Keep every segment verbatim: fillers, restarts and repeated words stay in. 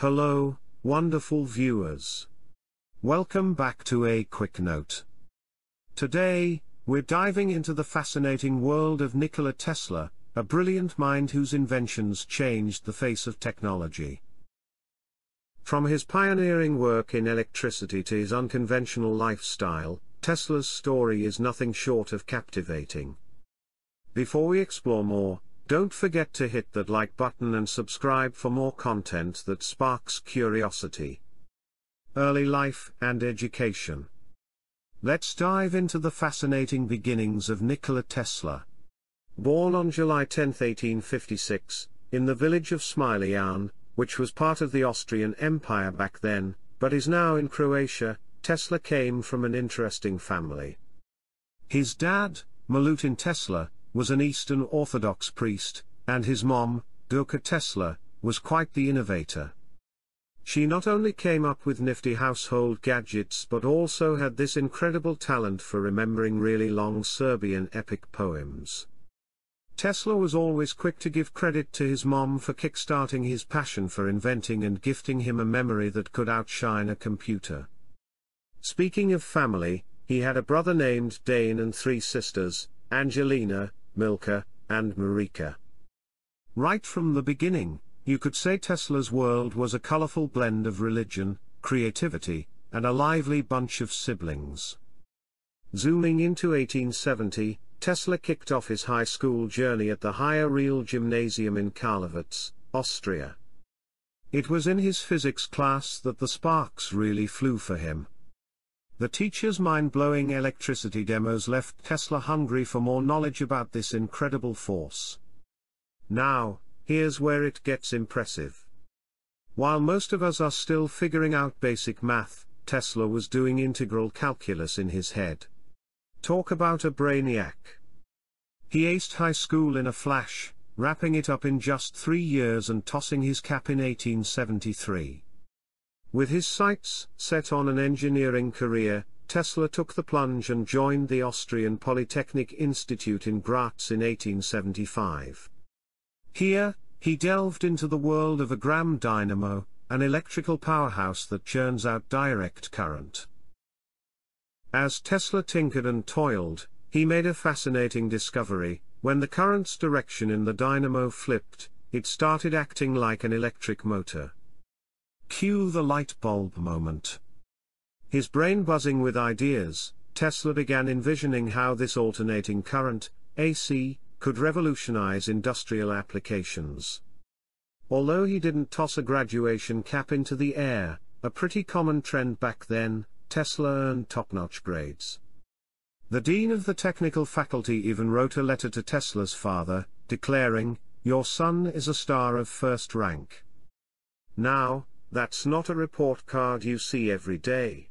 Hello, wonderful viewers. Welcome back to A Quick Note. Today, we're diving into the fascinating world of Nikola Tesla, a brilliant mind whose inventions changed the face of technology. From his pioneering work in electricity to his unconventional lifestyle, Tesla's story is nothing short of captivating. Before we explore more, don't forget to hit that like button and subscribe for more content that sparks curiosity. Early life and education. Let's dive into the fascinating beginnings of Nikola Tesla. Born on July tenth, eighteen fifty-six, in the village of Smiljan, which was part of the Austrian Empire back then, but is now in Croatia, Tesla came from an interesting family. His dad, Malutin Tesla, was an Eastern Orthodox priest, and his mom, Đuka Tesla, was quite the innovator. She not only came up with nifty household gadgets but also had this incredible talent for remembering really long Serbian epic poems. Tesla was always quick to give credit to his mom for kickstarting his passion for inventing and gifting him a memory that could outshine a computer. Speaking of family, he had a brother named Dane and three sisters, Angelina, Milka, and Marika. Right from the beginning, you could say Tesla's world was a colorful blend of religion, creativity, and a lively bunch of siblings. Zooming into eighteen seventy, Tesla kicked off his high school journey at the Higher Real Gymnasium in Karlowitz, Austria. It was in his physics class that the sparks really flew for him. The teacher's mind-blowing electricity demos left Tesla hungry for more knowledge about this incredible force. Now, here's where it gets impressive. While most of us are still figuring out basic math, Tesla was doing integral calculus in his head. Talk about a brainiac. He aced high school in a flash, wrapping it up in just three years and tossing his cap in eighteen seventy-three. With his sights set on an engineering career, Tesla took the plunge and joined the Austrian Polytechnic Institute in Graz in eighteen seventy-five. Here, he delved into the world of a Gram dynamo, an electrical powerhouse that churns out direct current. As Tesla tinkered and toiled, he made a fascinating discovery: when the current's direction in the dynamo flipped, it started acting like an electric motor. Cue the light bulb moment. His brain buzzing with ideas, Tesla began envisioning how this alternating current, A C, could revolutionize industrial applications. Although he didn't toss a graduation cap into the air, a pretty common trend back then, Tesla earned top-notch grades. The dean of the technical faculty even wrote a letter to Tesla's father, declaring, "Your son is a star of first rank." Now, that's not a report card you see every day.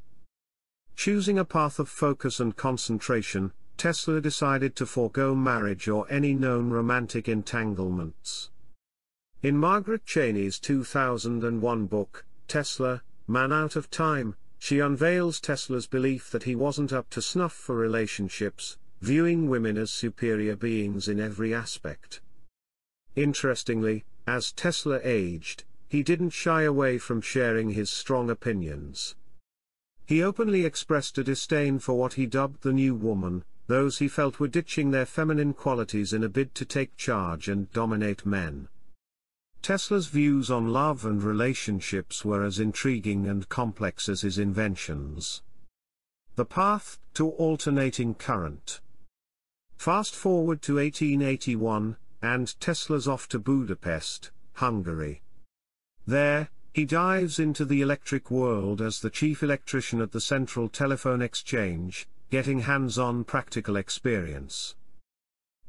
Choosing a path of focus and concentration, Tesla decided to forego marriage or any known romantic entanglements. In Margaret Cheney's two thousand one book, Tesla, Man Out of Time, she unveils Tesla's belief that he wasn't up to snuff for relationships, viewing women as superior beings in every aspect. Interestingly, as Tesla aged, he didn't shy away from sharing his strong opinions. He openly expressed a disdain for what he dubbed the new woman, those he felt were ditching their feminine qualities in a bid to take charge and dominate men. Tesla's views on love and relationships were as intriguing and complex as his inventions. The path to alternating current. Fast forward to eighteen eighty-one, and Tesla's off to Budapest, Hungary. There, he dives into the electric world as the chief electrician at the Central Telephone Exchange, getting hands-on practical experience.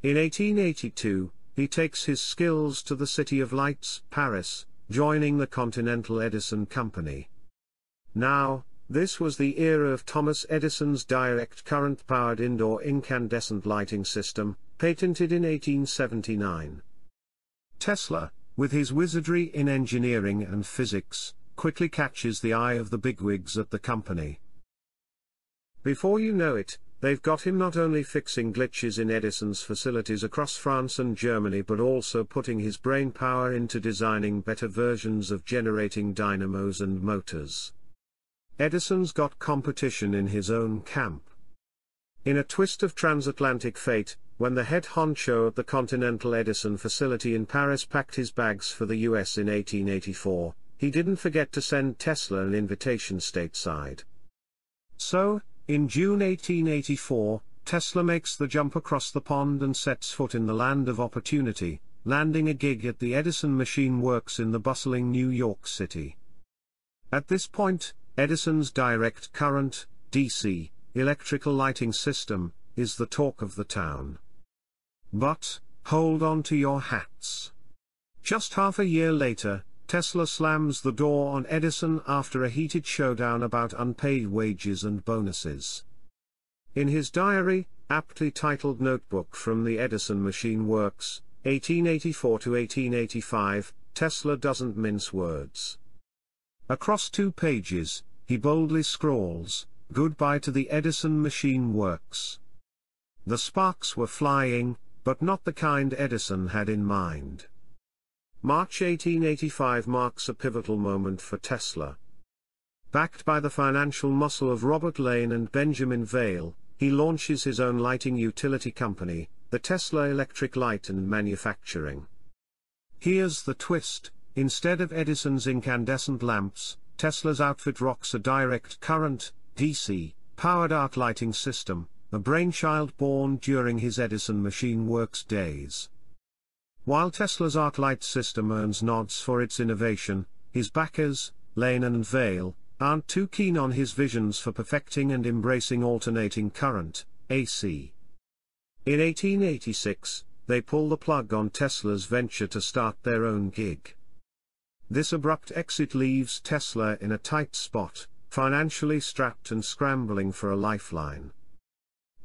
In eighteen eighty-two, he takes his skills to the City of Lights, Paris, joining the Continental Edison Company. Now, this was the era of Thomas Edison's direct current-powered indoor incandescent lighting system, patented in eighteen seventy-nine. Tesla, with his wizardry in engineering and physics, quickly catches the eye of the bigwigs at the company. Before you know it, They've got him not only fixing glitches in Edison's facilities across France and Germany but also putting his brain power into designing better versions of generating dynamos and motors. Edison's got competition in his own camp. In a twist of transatlantic fate, when the head honcho at the Continental Edison facility in Paris packed his bags for the U S in eighteen eighty-four, he didn't forget to send Tesla an invitation stateside. So, in June eighteen eighty-four, Tesla makes the jump across the pond and sets foot in the land of opportunity, landing a gig at the Edison Machine Works in the bustling New York City. At this point, Edison's direct current, D C, electrical lighting system, is the talk of the town. But, hold on to your hats. Just half a year later, Tesla slams the door on Edison after a heated showdown about unpaid wages and bonuses. In his diary, aptly titled Notebook from the Edison Machine Works, eighteen eighty-four to eighteen eighty-five, Tesla doesn't mince words. Across two pages, he boldly scrawls, "Goodbye to the Edison Machine Works." The sparks were flying, but not the kind Edison had in mind. March eighteen eighty-five marks a pivotal moment for Tesla. Backed by the financial muscle of Robert Lane and Benjamin Vale, he launches his own lighting utility company, the Tesla Electric Light and Manufacturing. Here's the twist: instead of Edison's incandescent lamps, Tesla's outfit rocks a direct current, D C, powered arc lighting system, a brainchild born during his Edison Machine Works days. While Tesla's arc light system earns nods for its innovation, his backers, Lane and Vale, aren't too keen on his visions for perfecting and embracing alternating current, A C. In eighteen eighty-six, they pull the plug on Tesla's venture to start their own gig. This abrupt exit leaves Tesla in a tight spot, financially strapped and scrambling for a lifeline.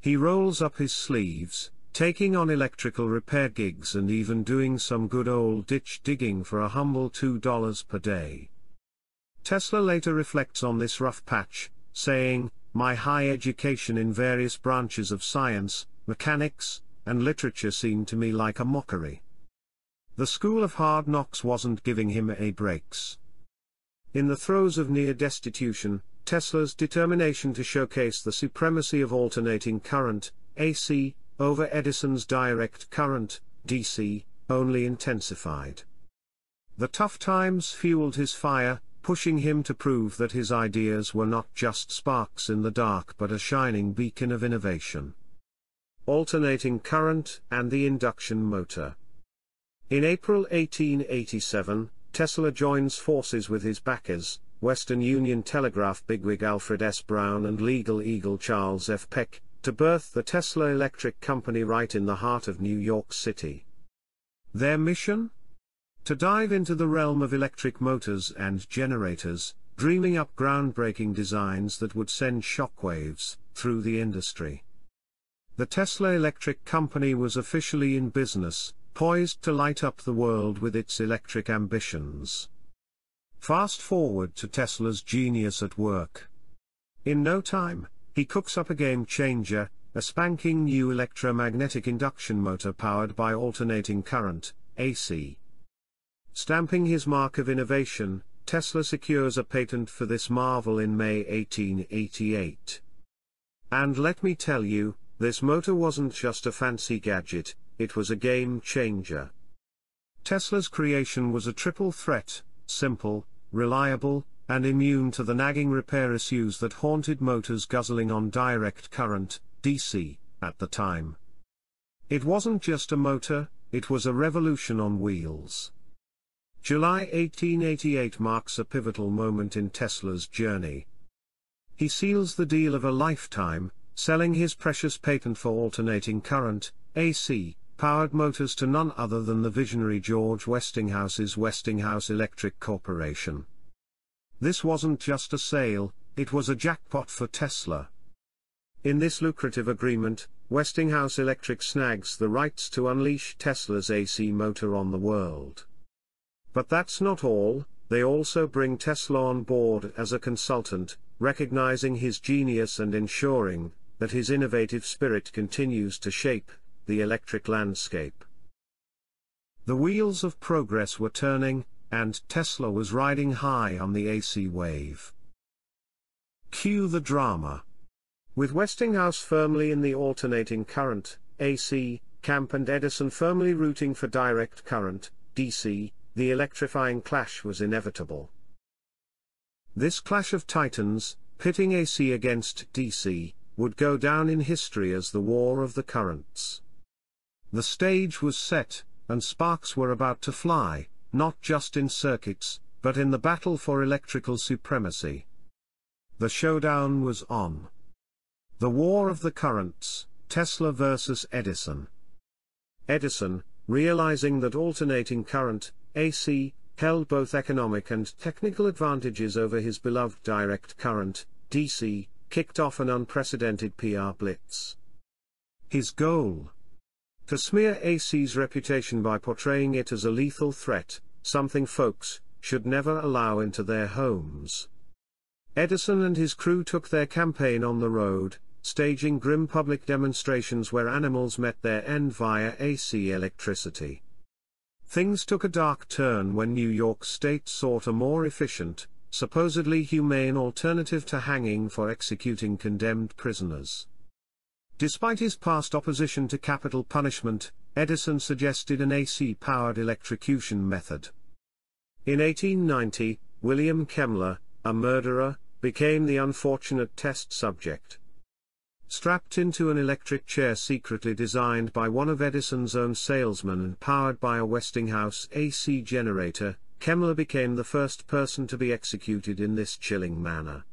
He rolls up his sleeves, taking on electrical repair gigs and even doing some good old ditch digging for a humble two dollars per day. Tesla later reflects on this rough patch, saying, "My high education in various branches of science, mechanics, and literature seemed to me like a mockery. The school of hard knocks wasn't giving him any breaks." In the throes of near destitution, Tesla's determination to showcase the supremacy of alternating current, A C, over Edison's direct current, D C, only intensified. The tough times fueled his fire, pushing him to prove that his ideas were not just sparks in the dark but a shining beacon of innovation. Alternating current and the induction motor. In April eighteen eighty-seven, Tesla joins forces with his backers, Western Union Telegraph bigwig Alfred S. Brown and legal eagle Charles F. Peck, to birth the Tesla Electric Company right in the heart of New York City. Their mission? To dive into the realm of electric motors and generators, dreaming up groundbreaking designs that would send shockwaves through the industry. The Tesla Electric Company was officially in business, poised to light up the world with its electric ambitions. Fast forward to Tesla's genius at work. In no time, he cooks up a game-changer, a spanking new electromagnetic induction motor powered by alternating current, A C. Stamping his mark of innovation, Tesla secures a patent for this marvel in May eighteen eighty-eight. And let me tell you, this motor wasn't just a fancy gadget, it was a game-changer. Tesla's creation was a triple threat: simple, reliable, and immune to the nagging repair issues that haunted motors guzzling on direct current, D C, at the time. It wasn't just a motor, it was a revolution on wheels. July eighteen eighty-eight marks a pivotal moment in Tesla's journey. He seals the deal of a lifetime, selling his precious patent for alternating current, A C, powered motors to none other than the visionary George Westinghouse's Westinghouse Electric Corporation. This wasn't just a sale, it was a jackpot for Tesla. In this lucrative agreement, Westinghouse Electric snags the rights to unleash Tesla's A C motor on the world. But that's not all, they also bring Tesla on board as a consultant, recognizing his genius and ensuring that his innovative spirit continues to shape the electric landscape. The wheels of progress were turning, and Tesla was riding high on the A C wave. Cue the drama. With Westinghouse firmly in the alternating current, A C, camp and Edison firmly rooting for direct current, D C, the electrifying clash was inevitable. This clash of titans, pitting A C against D C, would go down in history as the War of the Currents. The stage was set, and sparks were about to fly, not just in circuits, but in the battle for electrical supremacy. The showdown was on. The War of the Currents, Tesla versus Edison. Edison, realizing that alternating current, A C, held both economic and technical advantages over his beloved direct current, D C, kicked off an unprecedented P R blitz. His goal? To smear A C's reputation by portraying it as a lethal threat, something folks should never allow into their homes. Edison and his crew took their campaign on the road, staging grim public demonstrations where animals met their end via A C electricity. Things took a dark turn when New York State sought a more efficient, supposedly humane alternative to hanging for executing condemned prisoners. Despite his past opposition to capital punishment, Edison suggested an A C-powered electrocution method. In eighteen ninety, William Kemmler, a murderer, became the unfortunate test subject. Strapped into an electric chair secretly designed by one of Edison's own salesmen and powered by a Westinghouse A C generator, Kemmler became the first person to be executed in this chilling manner.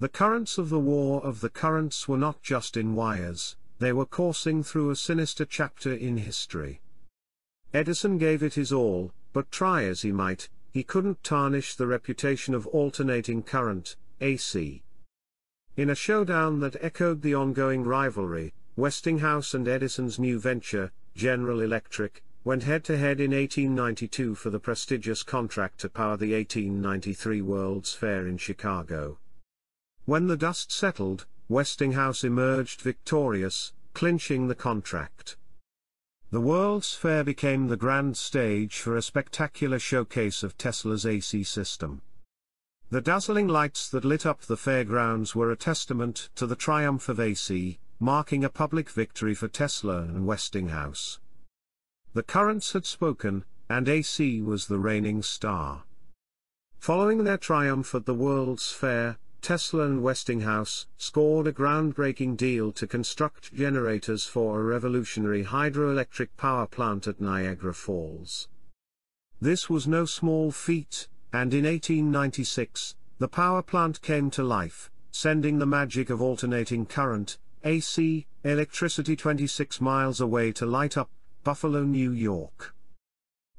The currents of the War of the Currents were not just in wires, they were coursing through a sinister chapter in history. Edison gave it his all, but try as he might, he couldn't tarnish the reputation of alternating current, A C. In a showdown that echoed the ongoing rivalry, Westinghouse and Edison's new venture, General Electric, went head-to-head in eighteen ninety-two for the prestigious contract to power the eighteen ninety-three World's Fair in Chicago. When the dust settled, Westinghouse emerged victorious, clinching the contract. The World's Fair became the grand stage for a spectacular showcase of Tesla's A C system. The dazzling lights that lit up the fairgrounds were a testament to the triumph of A C, marking a public victory for Tesla and Westinghouse. The Currents had spoken, and A C was the reigning star. Following their triumph at the World's Fair, Tesla and Westinghouse scored a groundbreaking deal to construct generators for a revolutionary hydroelectric power plant at Niagara Falls. This was no small feat, and in eighteen ninety-six, the power plant came to life, sending the magic of alternating current, A C, electricity twenty-six miles away to light up Buffalo, New York.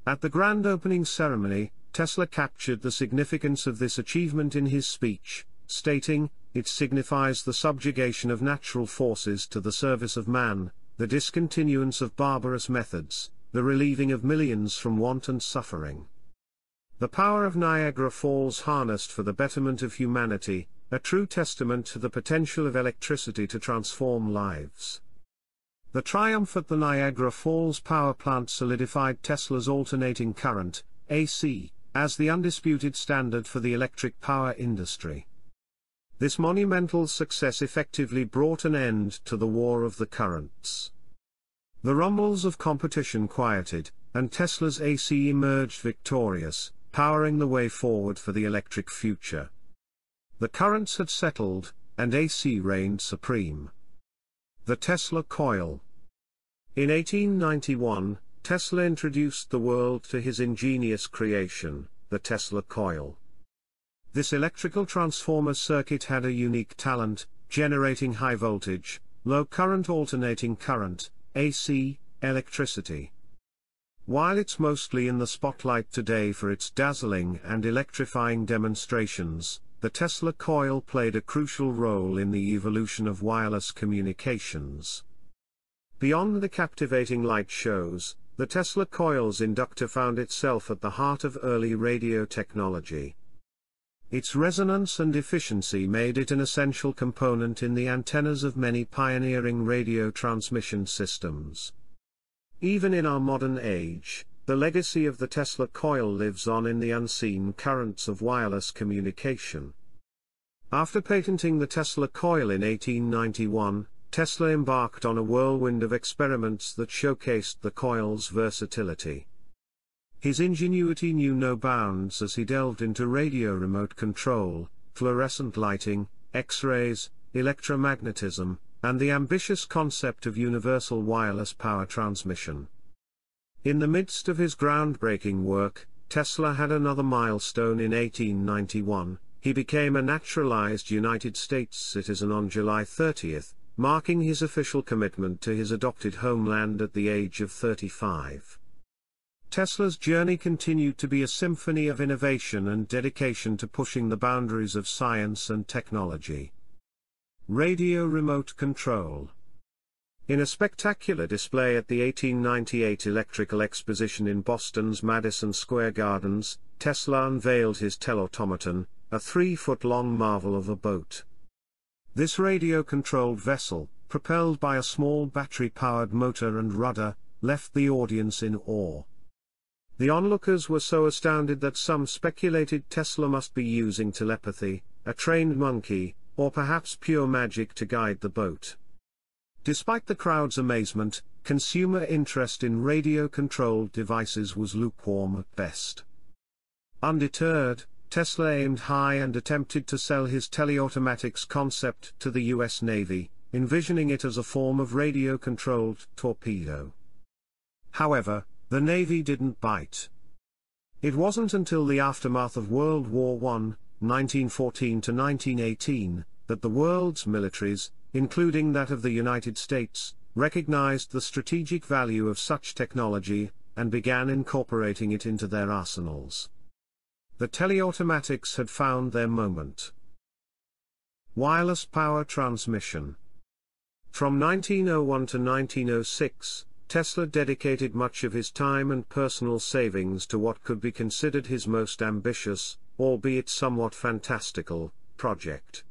At the grand opening ceremony, Tesla captured the significance of this achievement in his speech, stating, "It signifies the subjugation of natural forces to the service of man, the discontinuance of barbarous methods, the relieving of millions from want and suffering." The power of Niagara Falls harnessed for the betterment of humanity, a true testament to the potential of electricity to transform lives. The triumph at the Niagara Falls power plant solidified Tesla's alternating current, A C, as the undisputed standard for the electric power industry. This monumental success effectively brought an end to the War of the Currents. The rumbles of competition quieted, and Tesla's A C emerged victorious, powering the way forward for the electric future. The currents had settled, and A C reigned supreme. The Tesla Coil. In eighteen ninety-one, Tesla introduced the world to his ingenious creation, the Tesla Coil. This electrical transformer circuit had a unique talent, generating high voltage, low current alternating current, A C, electricity. While it's mostly in the spotlight today for its dazzling and electrifying demonstrations, the Tesla Coil played a crucial role in the evolution of wireless communications. Beyond the captivating light shows, the Tesla Coil's inductor found itself at the heart of early radio technology. Its resonance and efficiency made it an essential component in the antennas of many pioneering radio transmission systems. Even in our modern age, the legacy of the Tesla coil lives on in the unseen currents of wireless communication. After patenting the Tesla coil in eighteen ninety-one, Tesla embarked on a whirlwind of experiments that showcased the coil's versatility. His ingenuity knew no bounds as he delved into radio remote control, fluorescent lighting, X-rays, electromagnetism, and the ambitious concept of universal wireless power transmission. In the midst of his groundbreaking work, Tesla had another milestone in eighteen ninety-one. He became a naturalized United States citizen on July thirtieth, marking his official commitment to his adopted homeland at the age of thirty-five. Tesla's journey continued to be a symphony of innovation and dedication to pushing the boundaries of science and technology. Radio remote control. In a spectacular display at the eighteen ninety-eight Electrical Exposition in Boston's Madison Square Gardens, Tesla unveiled his telautomaton, a three-foot-long marvel of a boat. This radio-controlled vessel, propelled by a small battery-powered motor and rudder, left the audience in awe. The onlookers were so astounded that some speculated Tesla must be using telepathy, a trained monkey, or perhaps pure magic to guide the boat. Despite the crowd's amazement, consumer interest in radio-controlled devices was lukewarm at best. Undeterred, Tesla aimed high and attempted to sell his teleautomatics concept to the U S Navy, envisioning it as a form of radio-controlled torpedo. However, the Navy didn't bite. It wasn't until the aftermath of World War One, nineteen fourteen to nineteen eighteen, that the world's militaries, including that of the United States, recognized the strategic value of such technology, and began incorporating it into their arsenals. The teleautomatics had found their moment. Wireless power transmission. From nineteen oh one to nineteen oh six, Tesla dedicated much of his time and personal savings to what could be considered his most ambitious, albeit somewhat fantastical, project.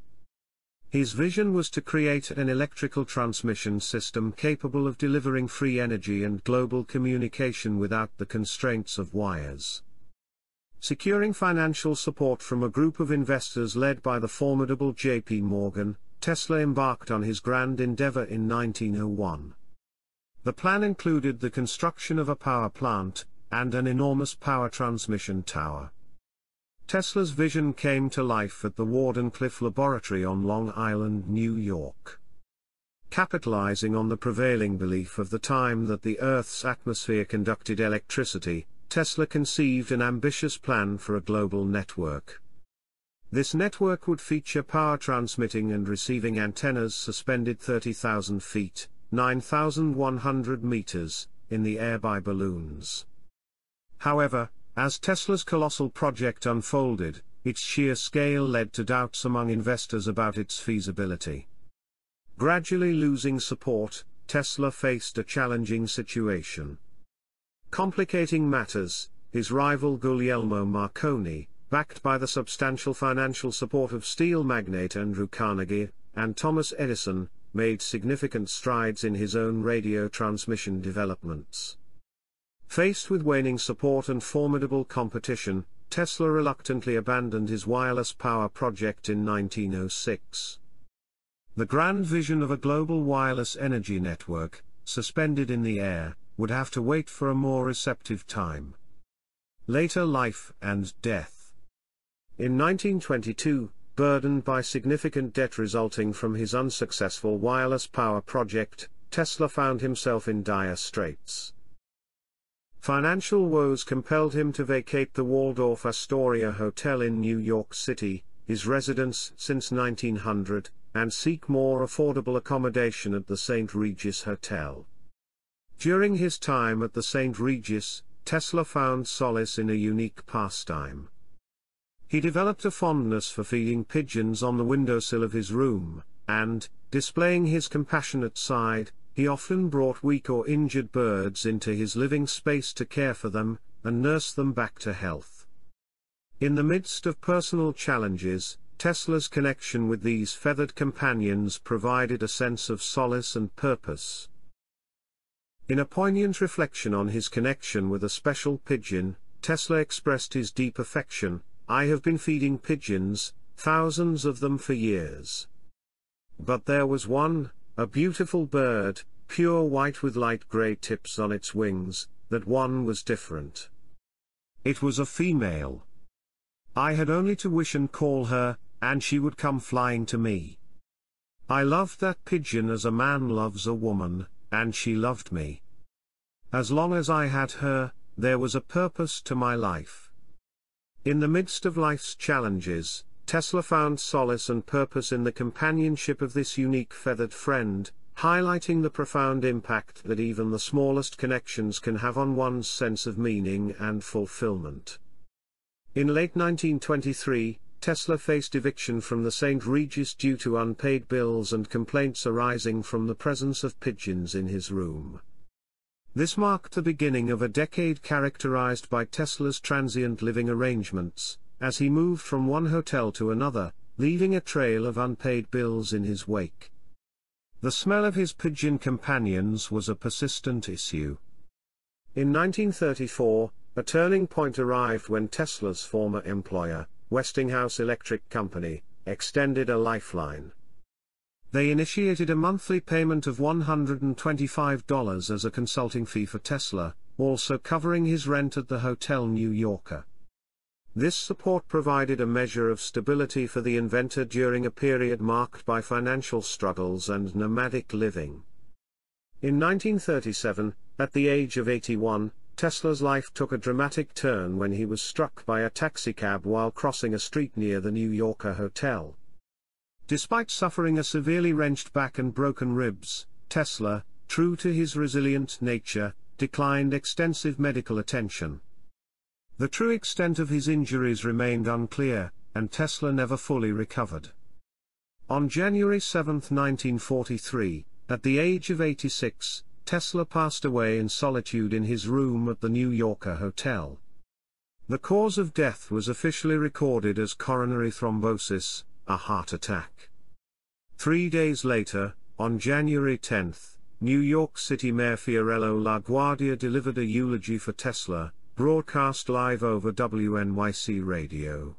His vision was to create an electrical transmission system capable of delivering free energy and global communication without the constraints of wires. Securing financial support from a group of investors led by the formidable J P Morgan, Tesla embarked on his grand endeavor in nineteen oh one. The plan included the construction of a power plant, and an enormous power transmission tower. Tesla's vision came to life at the Wardenclyffe Laboratory on Long Island, New York. Capitalizing on the prevailing belief of the time that the Earth's atmosphere conducted electricity, Tesla conceived an ambitious plan for a global network. This network would feature power transmitting and receiving antennas suspended thirty thousand feet, nine thousand one hundred meters, in the air by balloons. However, as Tesla's colossal project unfolded, its sheer scale led to doubts among investors about its feasibility. Gradually losing support, Tesla faced a challenging situation. Complicating matters, his rival Guglielmo Marconi, backed by the substantial financial support of steel magnate Andrew Carnegie and Thomas Edison, made significant strides in his own radio transmission developments. Faced with waning support and formidable competition, Tesla reluctantly abandoned his wireless power project in nineteen oh six. The grand vision of a global wireless energy network, suspended in the air, would have to wait for a more receptive time. Later life and death. In nineteen twenty-two, burdened by significant debt resulting from his unsuccessful wireless power project, Tesla found himself in dire straits. Financial woes compelled him to vacate the Waldorf Astoria Hotel in New York City, his residence since nineteen hundred, and seek more affordable accommodation at the Saint Regis Hotel. During his time at the Saint Regis, Tesla found solace in a unique pastime. He developed a fondness for feeding pigeons on the windowsill of his room, and, displaying his compassionate side, he often brought weak or injured birds into his living space to care for them, and nurse them back to health. In the midst of personal challenges, Tesla's connection with these feathered companions provided a sense of solace and purpose. In a poignant reflection on his connection with a special pigeon, Tesla expressed his deep affection. "I have been feeding pigeons, thousands of them for years. But there was one, a beautiful bird, pure white with light gray tips on its wings, that one was different. It was a female. I had only to wish and call her, and she would come flying to me. I loved that pigeon as a man loves a woman, and she loved me. As long as I had her, there was a purpose to my life." In the midst of life's challenges, Tesla found solace and purpose in the companionship of this unique feathered friend, highlighting the profound impact that even the smallest connections can have on one's sense of meaning and fulfillment. In late nineteen twenty-three, Tesla faced eviction from the Saint Regis due to unpaid bills and complaints arising from the presence of pigeons in his room. This marked the beginning of a decade characterized by Tesla's transient living arrangements, as he moved from one hotel to another, leaving a trail of unpaid bills in his wake. The smell of his pigeon companions was a persistent issue. In nineteen thirty-four, a turning point arrived when Tesla's former employer, Westinghouse Electric Company, extended a lifeline. They initiated a monthly payment of one hundred twenty-five dollars as a consulting fee for Tesla, also covering his rent at the Hotel New Yorker. This support provided a measure of stability for the inventor during a period marked by financial struggles and nomadic living. In nineteen thirty-seven, at the age of eighty-one, Tesla's life took a dramatic turn when he was struck by a taxicab while crossing a street near the New Yorker Hotel. Despite suffering a severely wrenched back and broken ribs, Tesla, true to his resilient nature, declined extensive medical attention. The true extent of his injuries remained unclear, and Tesla never fully recovered. On January seventh nineteen forty-three, at the age of eighty-six, Tesla passed away in solitude in his room at the New Yorker Hotel. The cause of death was officially recorded as coronary thrombosis, a heart attack. Three days later, on January tenth, New York City Mayor Fiorello LaGuardia delivered a eulogy for Tesla, broadcast live over W N Y C radio.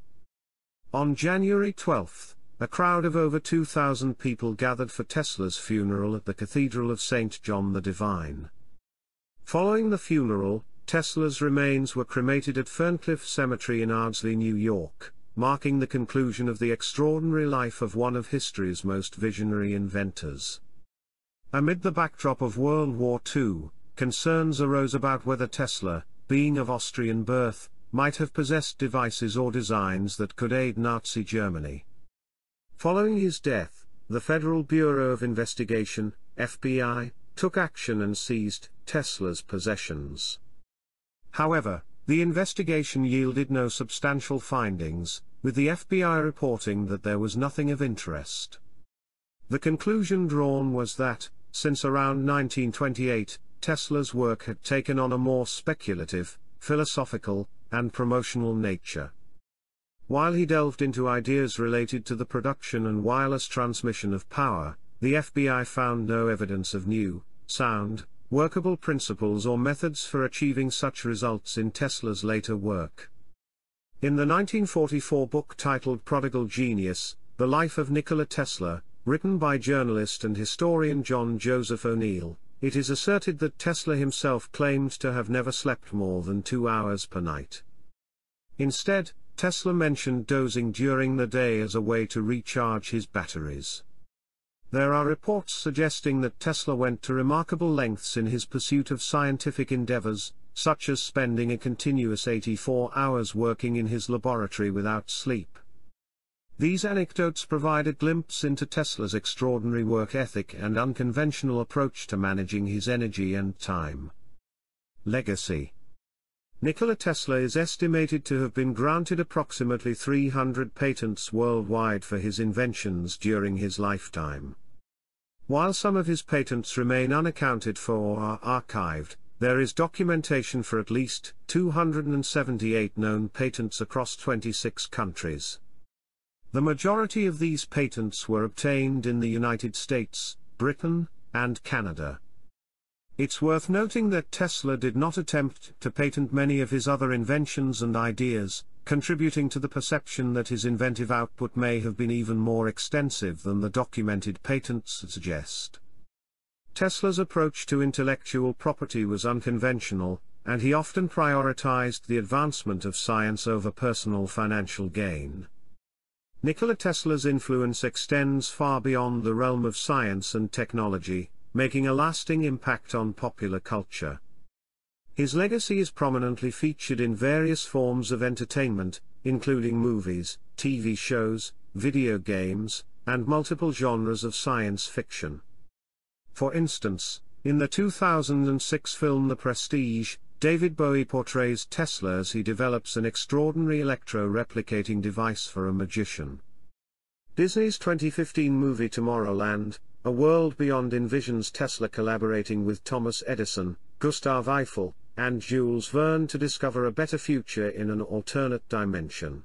On January twelfth, a crowd of over two thousand people gathered for Tesla's funeral at the Cathedral of Saint John the Divine. Following the funeral, Tesla's remains were cremated at Ferncliff Cemetery in Ardsley, New York, marking the conclusion of the extraordinary life of one of history's most visionary inventors. Amid the backdrop of World War Two, concerns arose about whether Tesla, being of Austrian birth, might have possessed devices or designs that could aid Nazi Germany. Following his death, the Federal Bureau of Investigation, F B I, took action and seized Tesla's possessions. However, the investigation yielded no substantial findings, with the F B I reporting that there was nothing of interest. The conclusion drawn was that, since around nineteen twenty-eight, Tesla's work had taken on a more speculative, philosophical, and promotional nature. While he delved into ideas related to the production and wireless transmission of power, the F B I found no evidence of new, sound, workable principles or methods for achieving such results in Tesla's later work. In the nineteen forty-four book titled Prodigal Genius, The Life of Nikola Tesla, written by journalist and historian John Joseph O'Neill, it is asserted that Tesla himself claimed to have never slept more than two hours per night. Instead, Tesla mentioned dozing during the day as a way to recharge his batteries. There are reports suggesting that Tesla went to remarkable lengths in his pursuit of scientific endeavors, such as spending a continuous eighty-four hours working in his laboratory without sleep. These anecdotes provide a glimpse into Tesla's extraordinary work ethic and unconventional approach to managing his energy and time. Legacy. Nikola Tesla is estimated to have been granted approximately three hundred patents worldwide for his inventions during his lifetime. While some of his patents remain unaccounted for or are archived, there is documentation for at least two hundred seventy-eight known patents across twenty-six countries. The majority of these patents were obtained in the United States, Britain, and Canada. It's worth noting that Tesla did not attempt to patent many of his other inventions and ideas, contributing to the perception that his inventive output may have been even more extensive than the documented patents suggest. Tesla's approach to intellectual property was unconventional, and he often prioritized the advancement of science over personal financial gain. Nikola Tesla's influence extends far beyond the realm of science and technology, making a lasting impact on popular culture. His legacy is prominently featured in various forms of entertainment, including movies, T V shows, video games, and multiple genres of science fiction. For instance, in the two thousand six film The Prestige, David Bowie portrays Tesla as he develops an extraordinary electro-replicating device for a magician. Disney's twenty fifteen movie Tomorrowland, A World Beyond envisions Tesla collaborating with Thomas Edison, Gustav Eiffel, and Jules Verne to discover a better future in an alternate dimension.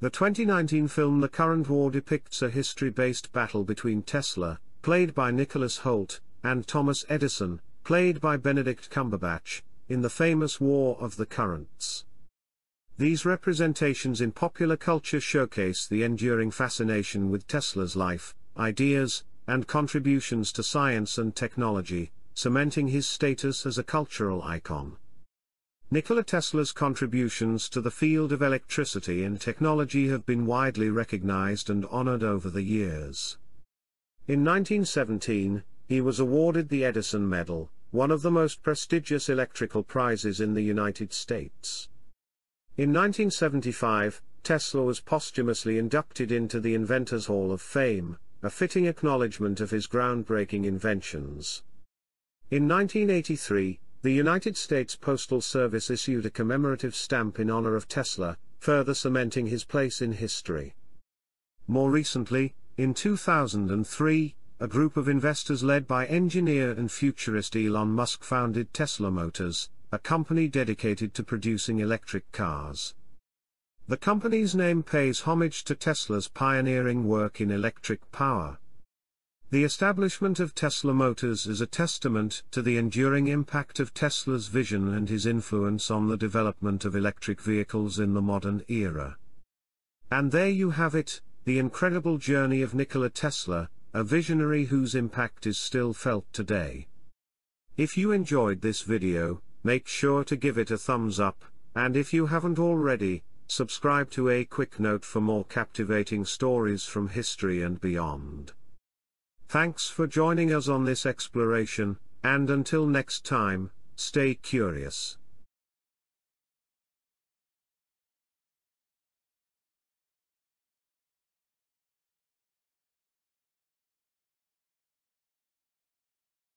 The twenty nineteen film The Current War depicts a history-based battle between Tesla, played by Nicholas Hoult, and Thomas Edison, played by Benedict Cumberbatch, in the famous War of the Currents. These representations in popular culture showcase the enduring fascination with Tesla's life, ideas, and contributions to science and technology, cementing his status as a cultural icon. Nikola Tesla's contributions to the field of electricity and technology have been widely recognized and honored over the years. In nineteen seventeen, he was awarded the Edison Medal, one of the most prestigious electrical prizes in the United States. In nineteen seventy-five, Tesla was posthumously inducted into the Inventors Hall of Fame, a fitting acknowledgement of his groundbreaking inventions. In nineteen eighty-three, the United States Postal Service issued a commemorative stamp in honor of Tesla, further cementing his place in history. More recently, in two thousand three, a group of investors led by engineer and futurist Elon Musk founded Tesla Motors, a company dedicated to producing electric cars. The company's name pays homage to Tesla's pioneering work in electric power. The establishment of Tesla Motors is a testament to the enduring impact of Tesla's vision and his influence on the development of electric vehicles in the modern era. And there you have it, the incredible journey of Nikola Tesla, a visionary whose impact is still felt today. If you enjoyed this video, make sure to give it a thumbs up, and if you haven't already, subscribe to A Quick Note for more captivating stories from history and beyond. Thanks for joining us on this exploration, and until next time, stay curious.